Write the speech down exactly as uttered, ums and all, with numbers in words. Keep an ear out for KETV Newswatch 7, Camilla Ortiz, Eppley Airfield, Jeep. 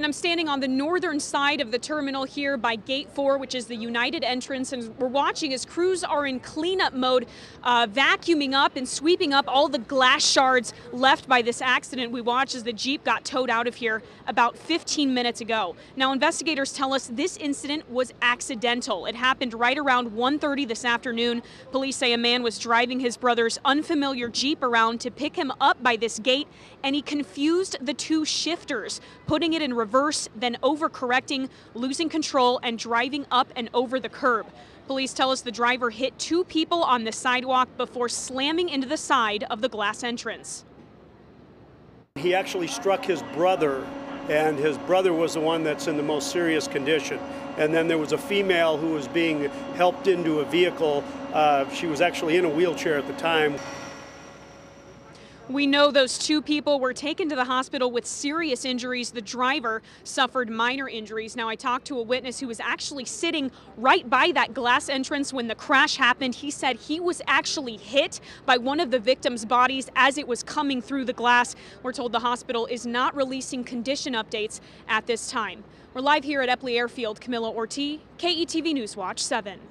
And I'm standing on the northern side of the terminal here by Gate four, which is the United entrance. And we're watching as crews are in cleanup mode, uh, vacuuming up and sweeping up all the glass shards left by this accident. We watched as the Jeep got towed out of here about fifteen minutes ago. Now, investigators tell us this incident was accidental. It happened right around one thirty this afternoon. Police say a man was driving his brother's unfamiliar Jeep around to pick him up by this gate, and he confused the two shifters, putting it in reverse, then overcorrecting, losing control, and driving up and over the curb. Police tell us the driver hit two people on the sidewalk before slamming into the side of the glass entrance. He actually struck his brother, and his brother was the one that's in the most serious condition. And then there was a female who was being helped into a vehicle. Uh, she was actually in a wheelchair at the time. We know those two people were taken to the hospital with serious injuries. The driver suffered minor injuries. Now, I talked to a witness who was actually sitting right by that glass entrance when the crash happened. He said he was actually hit by one of the victim's bodies as it was coming through the glass. We're told the hospital is not releasing condition updates at this time. We're live here at Eppley Airfield. Camilla Ortiz, K E T V Newswatch seven.